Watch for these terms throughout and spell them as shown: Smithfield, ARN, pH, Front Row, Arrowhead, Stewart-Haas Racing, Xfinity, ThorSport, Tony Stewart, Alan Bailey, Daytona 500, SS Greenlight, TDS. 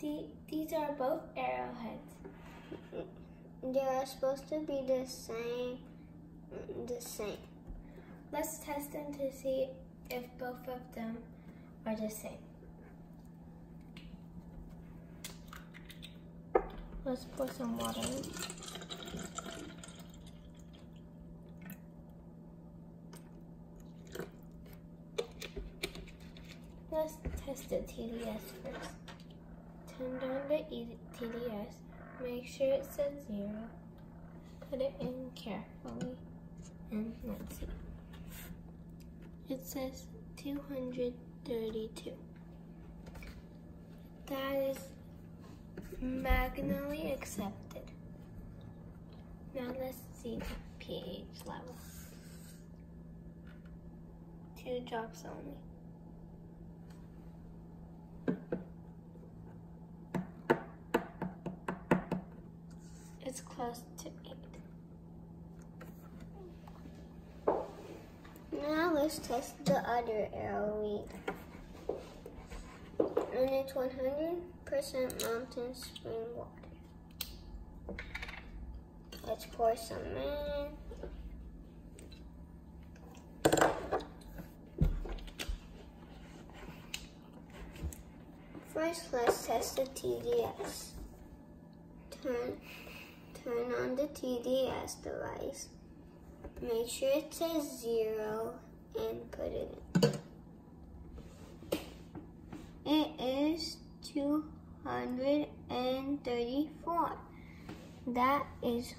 These are both arrowheads. They are supposed to be the same. Let's test them to see if both of them are the same. Let's pour some water in. Let's test the TDS first. Turn down the TDS, make sure it says 0, put it in carefully, and let's see. It says 232. That is magnally accepted. Now let's see the pH level. 2 drops only. It's close to 8. Now let's test the other arrowhead. And it's 100% mountain spring water. Let's pour some in. First, let's test the TDS. Turn on the TDS device, make sure it says 0, and put it in. It is 234. That is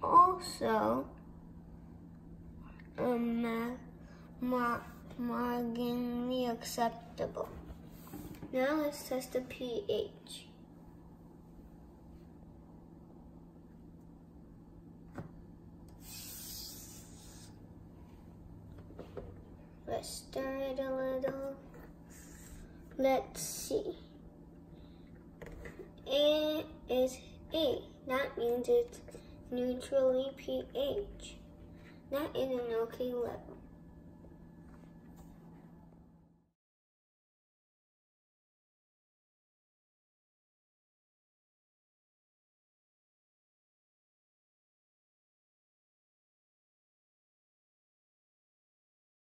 also marginally acceptable. Now let's test the pH. Let's stir it a little. Let's see. It is 8. That means it's neutrally pH. That is an okay level.